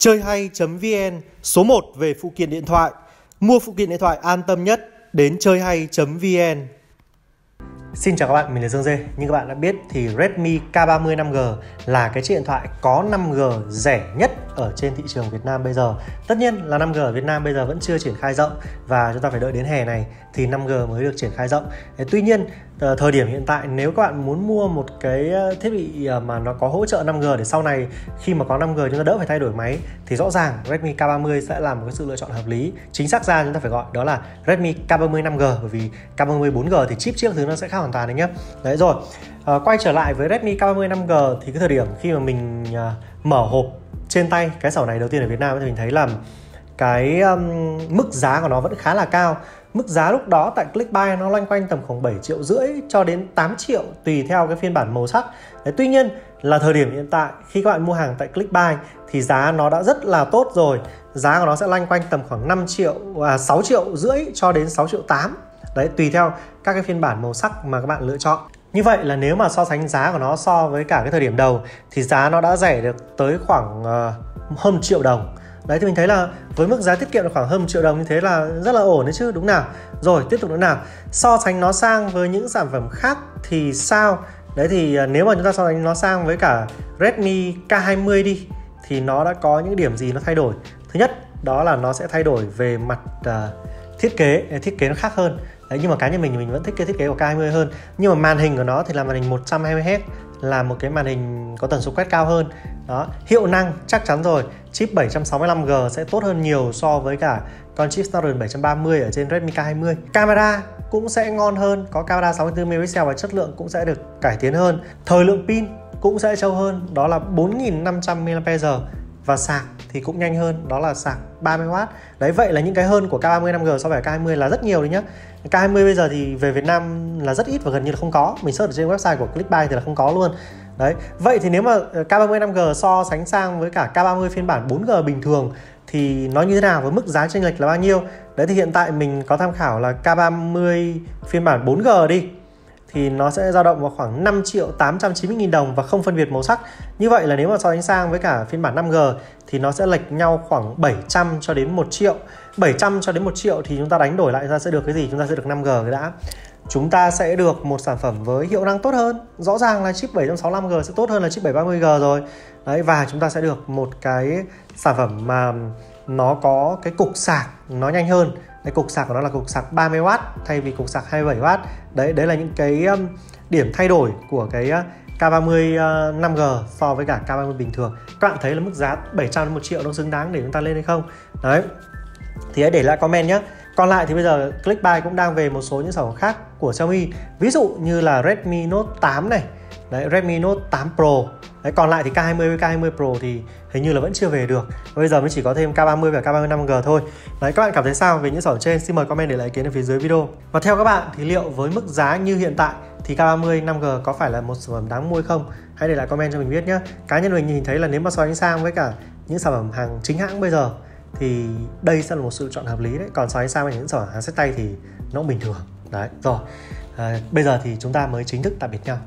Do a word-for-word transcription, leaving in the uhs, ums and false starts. Chơi hay.vn, số một về phụ kiện điện thoại. Mua phụ kiện điện thoại an tâm nhất đến chơi hay.vn. Xin chào các bạn, mình là Dương Dê. Như các bạn đã biết thì Redmi K ba mươi năm G là cái chiếc điện thoại có năm G rẻ nhất ở trên thị trường Việt Nam bây giờ. Tất nhiên là năm G ở Việt Nam bây giờ vẫn chưa triển khai rộng và chúng ta phải đợi đến hè này thì năm G mới được triển khai rộng. Tuy nhiên thời điểm hiện tại, nếu các bạn muốn mua một cái thiết bị mà nó có hỗ trợ năm G để sau này khi mà có năm G chúng ta đỡ phải thay đổi máy, thì rõ ràng Redmi K ba mươi sẽ là một cái sự lựa chọn hợp lý. Chính xác ra chúng ta phải gọi đó là Redmi K ba mươi năm G, bởi vì K ba mươi bốn G thì chip trước thứ nó sẽ khác hoàn toàn đấy nhé. Đấy rồi, à, quay trở lại với Redmi K ba mươi năm G thì cái thời điểm khi mà mình à, mở hộp trên tay cái sổ này đầu tiên ở Việt Nam thì mình thấy là cái um, mức giá của nó vẫn khá là cao. Mức giá lúc đó tại ClickBuy nó loanh quanh tầm khoảng bảy triệu rưỡi cho đến tám triệu tùy theo cái phiên bản màu sắc. Đấy, tuy nhiên là thời điểm hiện tại khi các bạn mua hàng tại ClickBuy thì giá nó đã rất là tốt rồi. Giá của nó sẽ loanh quanh tầm khoảng năm triệu à, sáu triệu rưỡi cho đến sáu triệu tám. Đấy, tùy theo các cái phiên bản màu sắc mà các bạn lựa chọn. Như vậy là nếu mà so sánh giá của nó so với cả cái thời điểm đầu thì giá nó đã rẻ được tới khoảng uh, hơn triệu đồng. Đấy, thì mình thấy là với mức giá tiết kiệm được khoảng hơn triệu đồng như thế là rất là ổn đấy chứ, đúng nào. Rồi, tiếp tục nữa nào. So sánh nó sang với những sản phẩm khác thì sao? Đấy, thì nếu mà chúng ta so sánh nó sang với cả Redmi K hai mươi đi thì nó đã có những điểm gì nó thay đổi. Thứ nhất đó là nó sẽ thay đổi về mặt uh, thiết kế, thiết kế nó khác hơn. Đấy, nhưng mà cá nhân mình mình vẫn thích cái thiết kế của K hai mươi hơn. Nhưng mà màn hình của nó thì là màn hình một trăm hai mươi héc, là một cái màn hình có tần số quét cao hơn. Đó, hiệu năng chắc chắn rồi, chip bảy trăm sáu mươi lăm G sẽ tốt hơn nhiều so với cả con chip Snapdragon bảy trăm ba mươi ở trên Redmi K hai mươi. Camera cũng sẽ ngon hơn, có camera sáu mươi tư mê ga pixel và chất lượng cũng sẽ được cải tiến hơn. Thời lượng pin cũng sẽ trâu hơn, đó là bốn nghìn năm trăm mAh, và sạc thì cũng nhanh hơn, đó là sạc ba mươi oát. Đấy, vậy là những cái hơn của K ba mươi năm G so với K hai mươi là rất nhiều đấy nhá. K hai mươi bây giờ thì về Việt Nam là rất ít và gần như là không có. Mình search ở trên website của ClickBuy thì là không có luôn. Đấy, vậy thì nếu mà K ba mươi năm G so sánh sang với cả K ba mươi phiên bản bốn G bình thường thì nó như thế nào, với mức giá chênh lệch là bao nhiêu? Đấy, thì hiện tại mình có tham khảo là K ba mươi phiên bản bốn G đi thì nó sẽ dao động vào khoảng năm triệu tám trăm chín mươi nghìn đồng và không phân biệt màu sắc. Như vậy là nếu mà so sánh sang với cả phiên bản năm G thì nó sẽ lệch nhau khoảng bảy trăm cho đến một triệu. bảy trăm cho đến một triệu thì chúng ta đánh đổi lại ra sẽ được cái gì? Chúng ta sẽ được năm G cái đã. Chúng ta sẽ được một sản phẩm với hiệu năng tốt hơn. Rõ ràng là chip bảy trăm sáu mươi lăm G sẽ tốt hơn là chip bảy trăm ba mươi G rồi. Đấy, và chúng ta sẽ được một cái sản phẩm mà nó có cái cục sạc nó nhanh hơn. Cái cục sạc của nó là cục sạc ba mươi oát thay vì cục sạc hai mươi bảy oát. Đấy, đấy là những cái um, điểm thay đổi của cái uh, K ba mươi uh, năm G so với cả K ba mươi bình thường. Các bạn thấy là mức giá bảy trăm đến một triệu nó xứng đáng để chúng ta lên hay không? Đấy, thì hãy để lại comment nhé. Còn lại thì bây giờ ClickBuy cũng đang về một số những sản phẩm khác của Xiaomi, ví dụ như là Redmi Note tám này, đấy, Redmi Note tám Pro. Đấy, còn lại thì K hai mươi với K hai mươi Pro thì hình như là vẫn chưa về được. Bây giờ mới chỉ có thêm K ba mươi và K ba mươi năm G thôi. Đấy, các bạn cảm thấy sao về những sản phẩm trên? Xin mời comment để lại ý kiến ở phía dưới video. Và theo các bạn thì liệu với mức giá như hiện tại thì K ba mươi năm G có phải là một sản phẩm đáng mua không? Hãy để lại comment cho mình biết nhé. Cá nhân mình nhìn thấy là nếu mà so sánh sang với cả những sản phẩm hàng chính hãng bây giờ thì đây sẽ là một sự lựa chọn hợp lý đấy. Còn so sánh sang với những sản phẩm hàng xách tay thì nó cũng bình thường. Đấy, rồi. À, bây giờ thì chúng ta mới chính thức tạm biệt nhau.